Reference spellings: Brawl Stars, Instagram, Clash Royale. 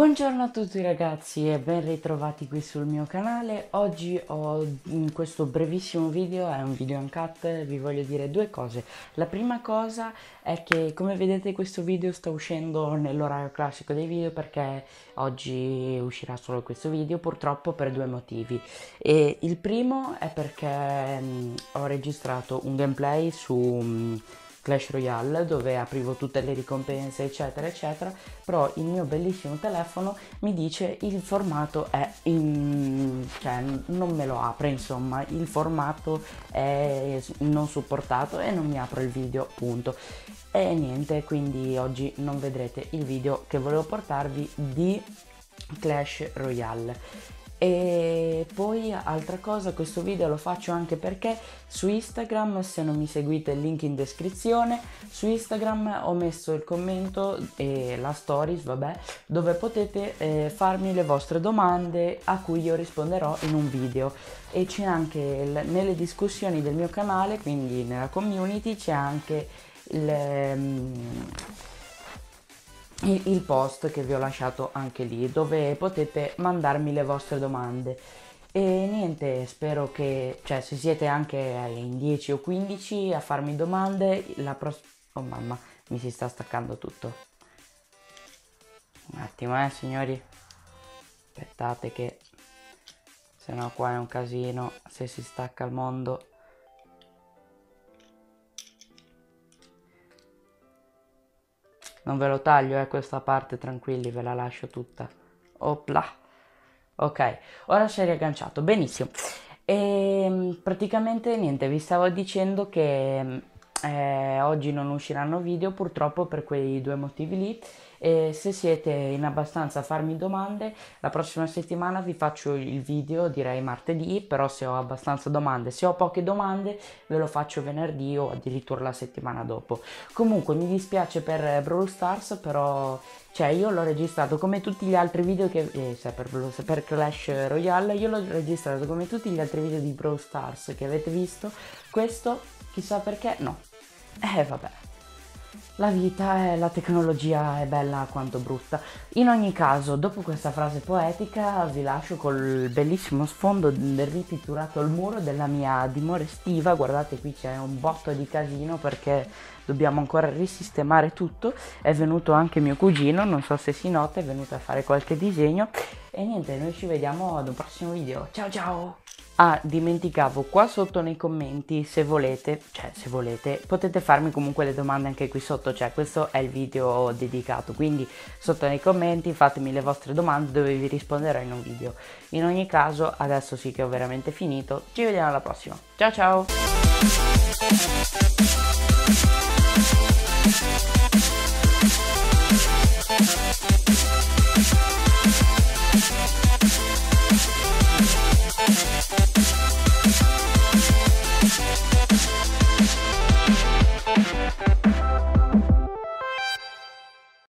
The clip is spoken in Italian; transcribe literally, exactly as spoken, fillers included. Buongiorno a tutti ragazzi e ben ritrovati qui sul mio canale. Oggi ho in questo brevissimo video, è un video uncut, vi voglio dire due cose. La prima cosa è che, come vedete, questo video sta uscendo nell'orario classico dei video perché oggi uscirà solo questo video, purtroppo, per due motivi. E il primo è perché mh, ho registrato un gameplay su mh, Clash Royale, dove aprivo tutte le ricompense eccetera eccetera, però il mio bellissimo telefono mi dice il formato è in... cioè non me lo apre, insomma il formato è non supportato e non mi apre il video, punto. E niente, quindi oggi non vedrete il video che volevo portarvi di Clash Royale. E poi altra cosa, questo video lo faccio anche perché su Instagram, se non mi seguite il link in descrizione, su Instagram ho messo il commento e la stories, vabbè, dove potete eh, farmi le vostre domande a cui io risponderò in un video. E c'è anche il, nelle discussioni del mio canale, quindi nella community, c'è anche il... Mm, il post che vi ho lasciato anche lì, dove potete mandarmi le vostre domande. E niente, spero che, cioè, se siete anche in dieci o quindici a farmi domande la prossima... Oh mamma, mi si sta staccando tutto. Un attimo eh signori, aspettate che sennò qua è un casino se si stacca il mondo. Non ve lo taglio, eh, questa parte, tranquilli, ve la lascio tutta. Opla. Ok, ora si è riagganciato, benissimo. E praticamente niente, vi stavo dicendo che eh, oggi non usciranno video, purtroppo, per quei due motivi lì. E se siete in abbastanza a farmi domande, la prossima settimana vi faccio il video, direi martedì, però se ho abbastanza domande, se ho poche domande ve lo faccio venerdì o addirittura la settimana dopo. Comunque mi dispiace per Brawl Stars, però cioè io l'ho registrato come tutti gli altri video che eh, cioè per, per Clash Royale, io l'ho registrato come tutti gli altri video di Brawl Stars che avete visto. Questo chissà perché no, eh vabbè. La vita e la tecnologia è bella quanto brutta. In ogni caso, dopo questa frase poetica, vi lascio col bellissimo sfondo ripitturato al muro della mia dimora estiva. Guardate, qui c'è un botto di casino perché dobbiamo ancora risistemare tutto. È venuto anche mio cugino, non so se si nota, è venuto a fare qualche disegno. E niente, noi ci vediamo ad un prossimo video. Ciao ciao! Ah, dimenticavo, qua sotto nei commenti, se volete, cioè se volete, potete farmi comunque le domande anche qui sotto, cioè questo è il video dedicato, quindi sotto nei commenti fatemi le vostre domande dove vi risponderò in un video. In ogni caso, adesso sì che ho veramente finito, ci vediamo alla prossima, ciao ciao!